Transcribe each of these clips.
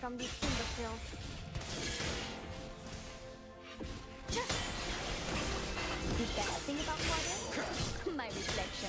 From these fingerprints. The best thing about water? My reflection.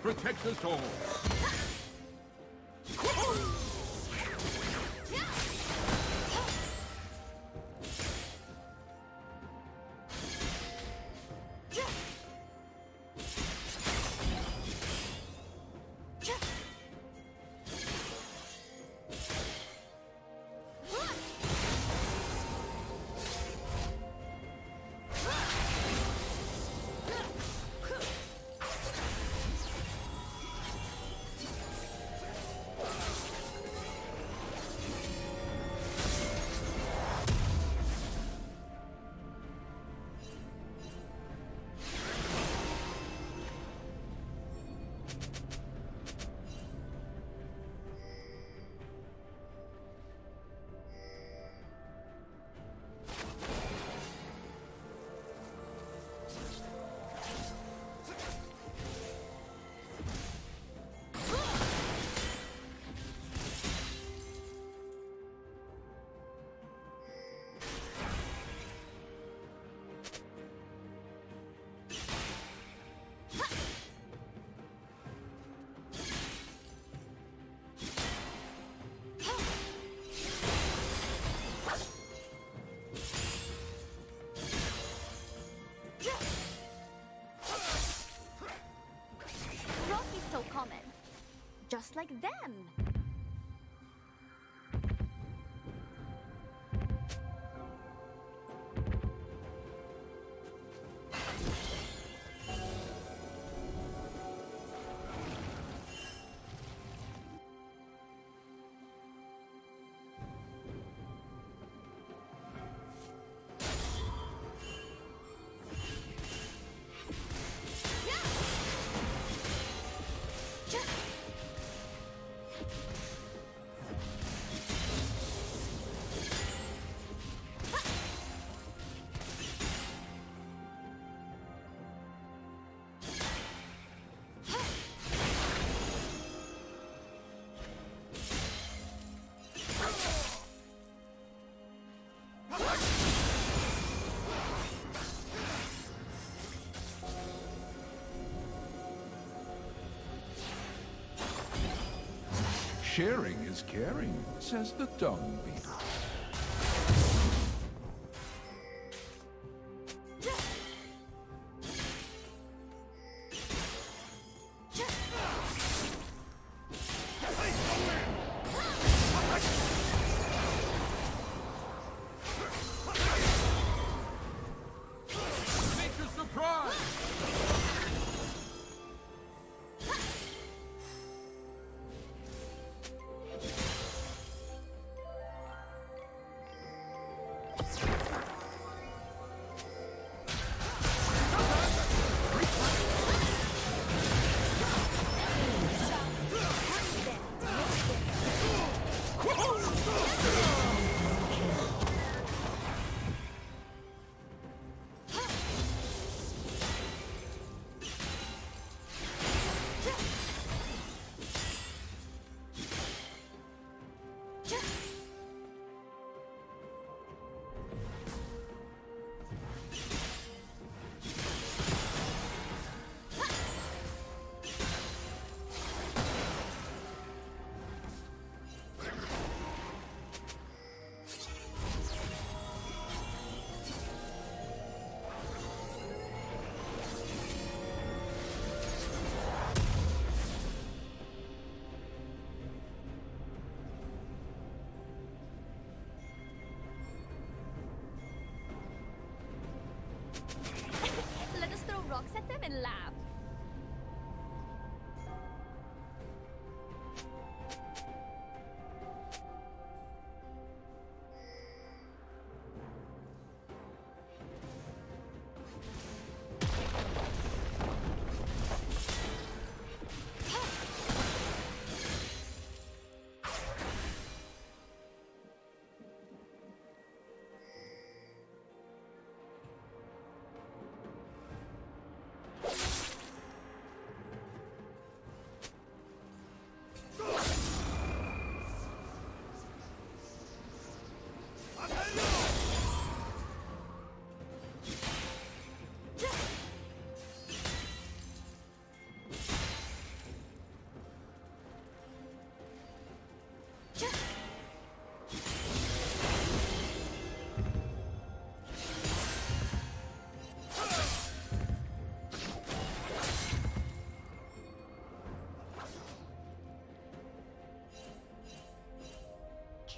Protect us all. Just like them. Sharing is caring, says the dung beetle. At them and laugh.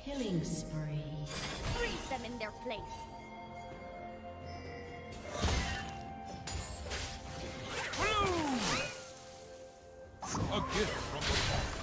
Killing spree. Freeze them in their place. Blue! A gift from the top.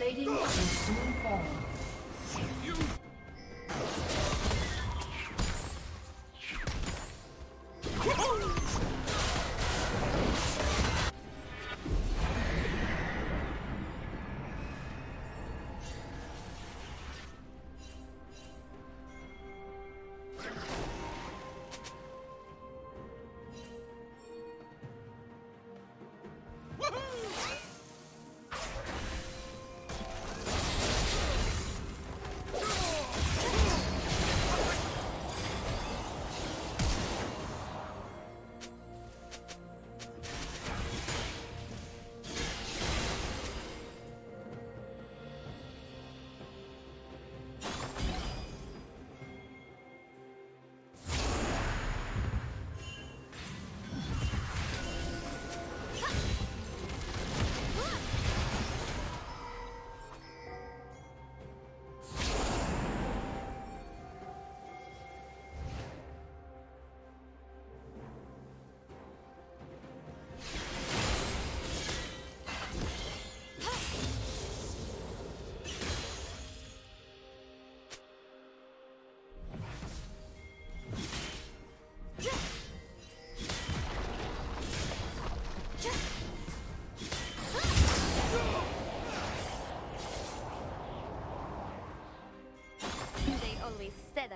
plating will soon fall.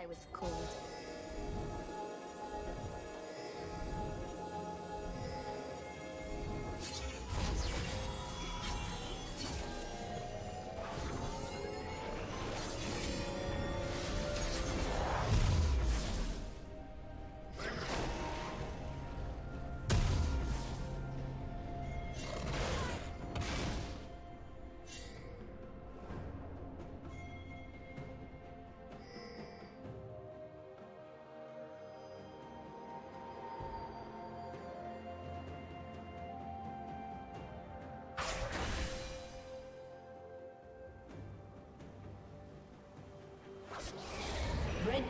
I was cold. Red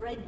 Red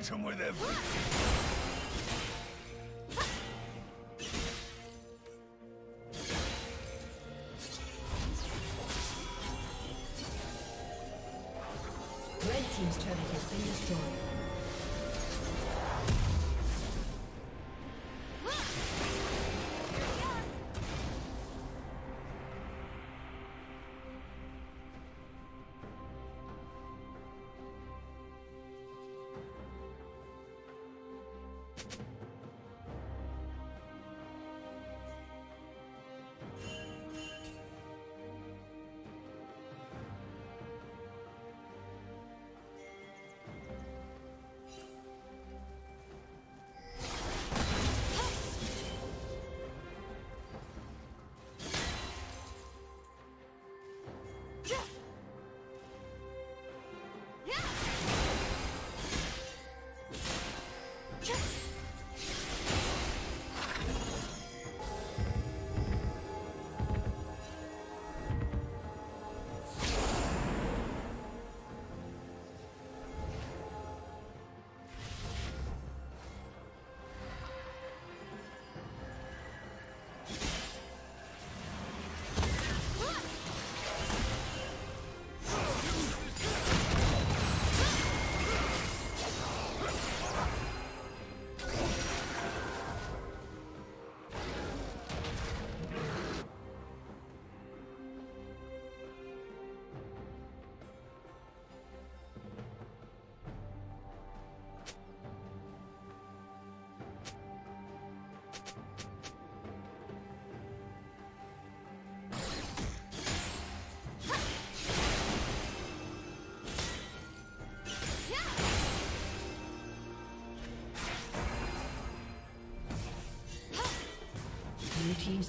hit him with everything. Your team's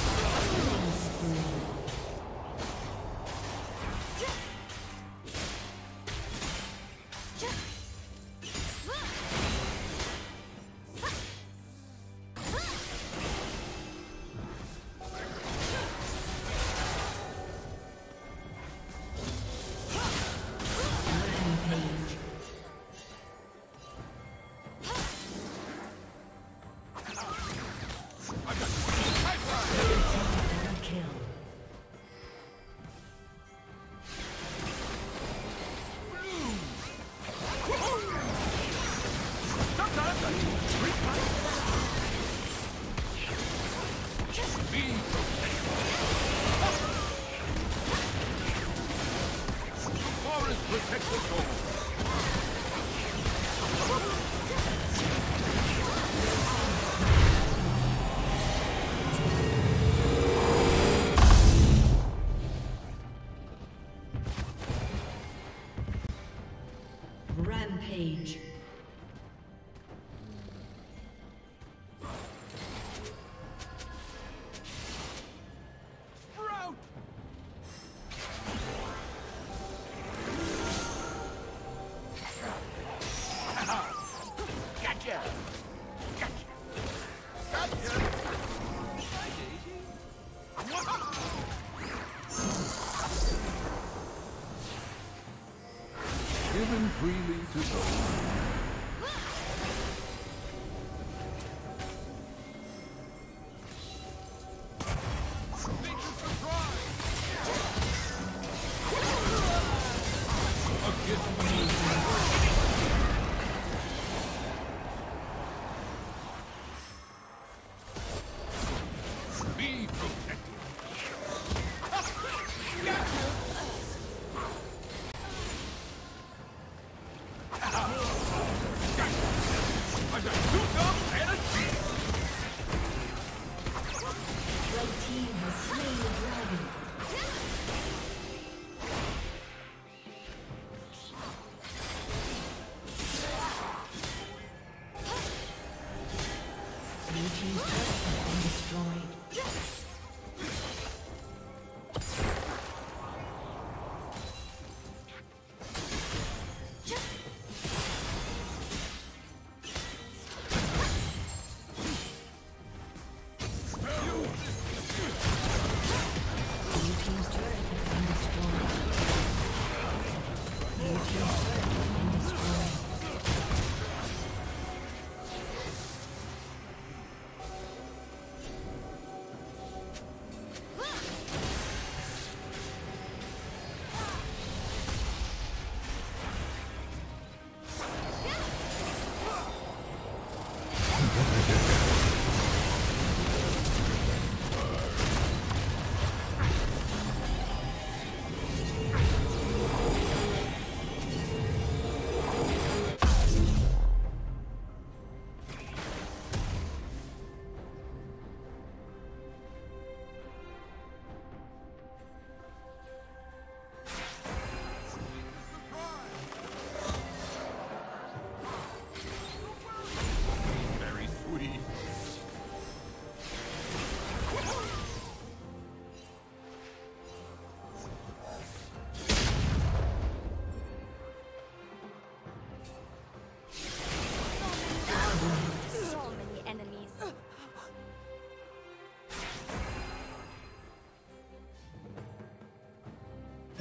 Rampage.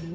Blue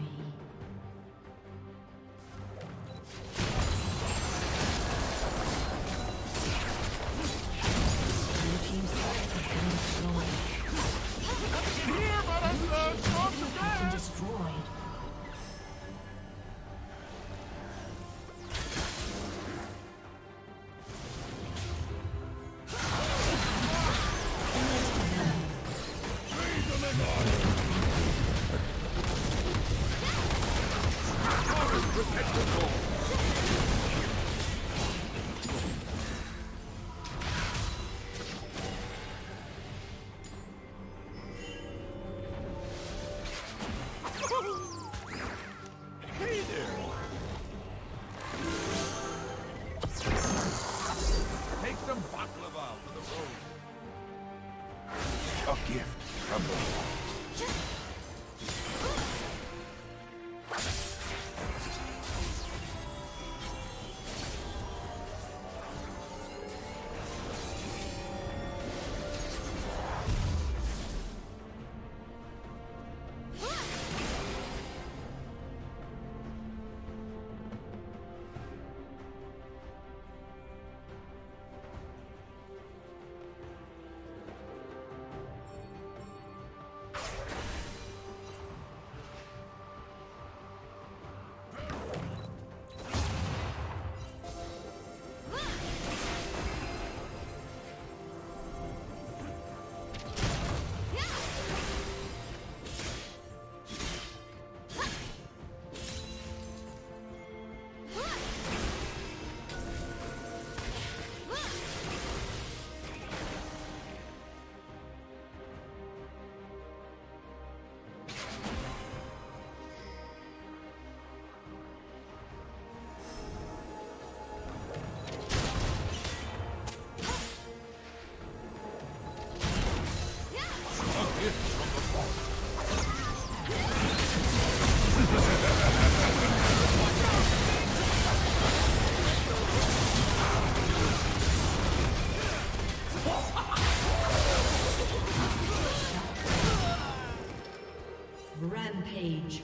Rampage.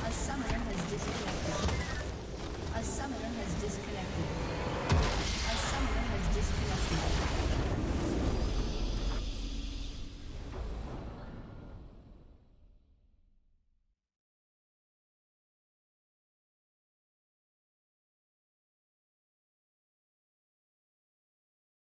A summoner has disconnected.